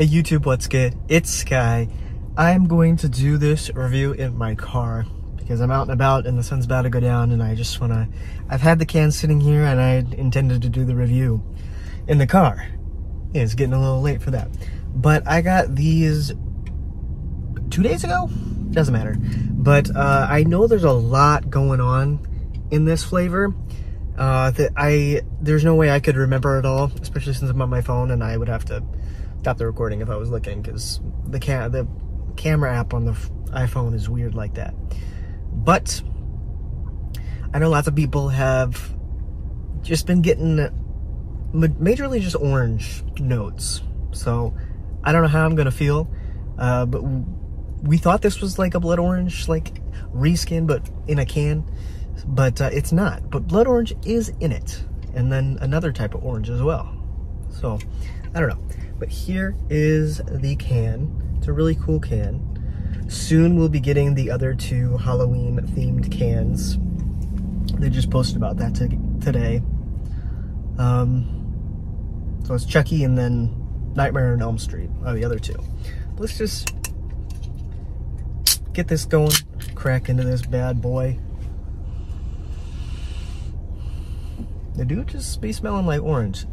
Hey YouTube, what's good? It's Sky. I'm going to do this review in my car because I'm out and about and the sun's about to go down and I just want to... I've had the can sitting here and I intended to do the review in the car. Yeah, it's getting a little late for that. But I got these 2 days ago? Doesn't matter. But I know there's a lot going on in this flavor. There's no way I could remember it all, especially since I'm on my phone and I would have to... stop the recording if I was looking, because the camera app on the iPhone is weird like that. But I know lots of people have just been getting majorly just orange notes. So I don't know how I'm gonna feel, but we thought this was like a blood orange, like reskin, but in a can. But it's not. But blood orange is in it, and then another type of orange as well. So I don't know. But here is the can. It's a really cool can. Soon we'll be getting the other two Halloween themed cans. They just posted about that today. So it's Chucky and then Nightmare on Elm Street are the other two. Let's just get this going, crack into this bad boy. They do just be smelling like orange.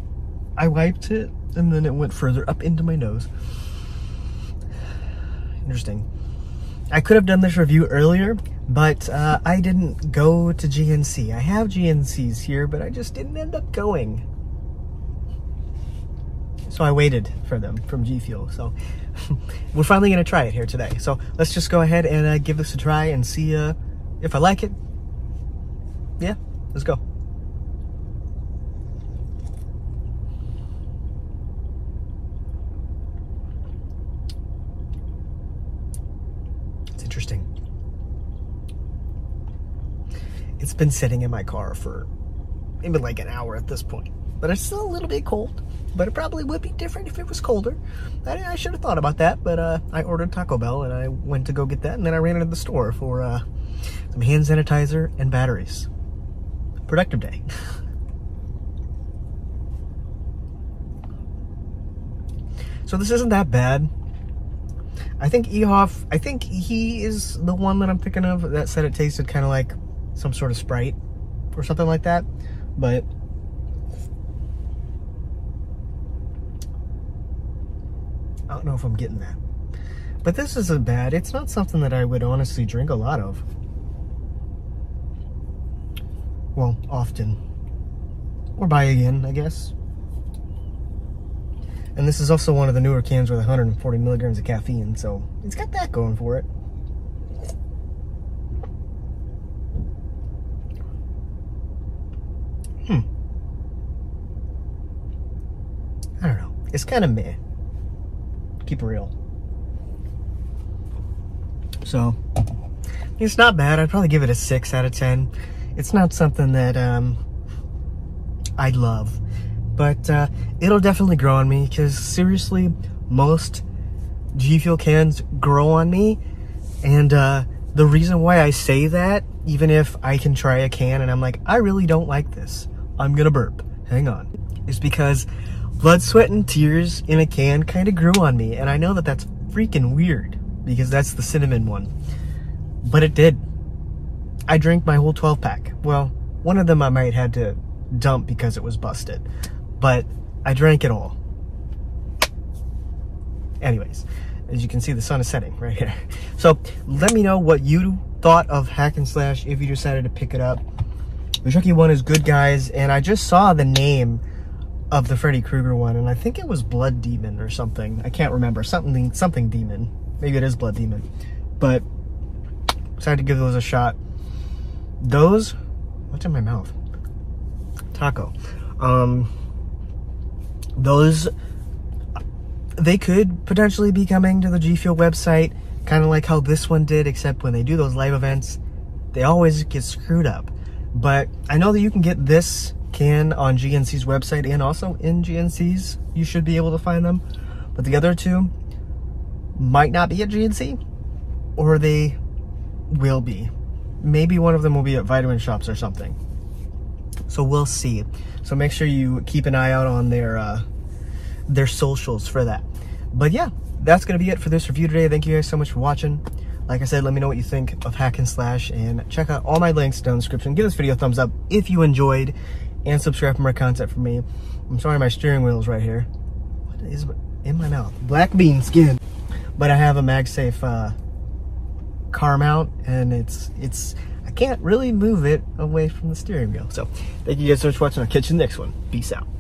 I wiped it and then it went further up into my nose. Interesting. I could have done this review earlier, but I didn't go to GNC. I have GNCs here, but I just didn't end up going. So I waited for them from G Fuel. So we're finally gonna try it here today. So let's just go ahead and give this a try and see if I like it. Yeah, let's go. Interesting. It's been sitting in my car for maybe like an hour at this point, but it's still a little bit cold, but it probably would be different if it was colder. I should have thought about that, but I ordered Taco Bell and I went to go get that, and then I ran into the store for some hand sanitizer and batteries. Productive day. So this isn't that bad. I think he is the one that I'm thinking of that said it tasted kind of like some sort of Sprite or something like that, but I don't know if I'm getting that. But this isn't bad. It's not something that I would honestly drink a lot of. Well, often. Or buy again, I guess. And this is also one of the newer cans with 140 milligrams of caffeine, so it's got that going for it. I don't know. It's kind of meh. Keep it real. So, it's not bad. I'd probably give it a 6 out of 10. It's not something that I'd love. But it'll definitely grow on me, because seriously, most G Fuel cans grow on me. And the reason why I say that, even if I can try a can and I'm like, I really don't like this, I'm gonna burp, hang on, is because blood, sweat, and tears in a can kind of grew on me. And I know that that's freaking weird, because that's the cinnamon one. But it did. I drank my whole 12 pack. Well, one of them I might had to dump because it was busted. But I drank it all. Anyways, as you can see, the sun is setting right here. So let me know what you thought of Hack and Slash if you decided to pick it up. The Chucky one is good, guys, and I just saw the name of the Freddy Krueger one, and I think it was Blood Demon or something. I can't remember. Something Demon. Maybe it is Blood Demon. But decided to give those a shot. Those, what's in my mouth? Taco. Those, they could potentially be coming to the G Fuel website, kind of like how this one did, except when they do those live events, they always get screwed up. But I know that you can get this can on GNC's website, and also in GNC's, you should be able to find them. But the other two might not be at GNC, or they will be. Maybe one of them will be at Vitamin Shops or something. So we'll see. So make sure you keep an eye out on their socials for that. But yeah, that's going to be it for this review today. Thank you guys so much for watching. Like I said, let me know what you think of Hack and Slash, and check out all my links down in the description. Give this video a thumbs up if you enjoyed, and subscribe for more content from me. I'm sorry my steering wheel's right here. What is in my mouth? Black bean skin. But I have a MagSafe car mount, and it's I can't really move it away from the steering wheel. So thank you guys so much for watching. I'll catch you in the next one. Peace out.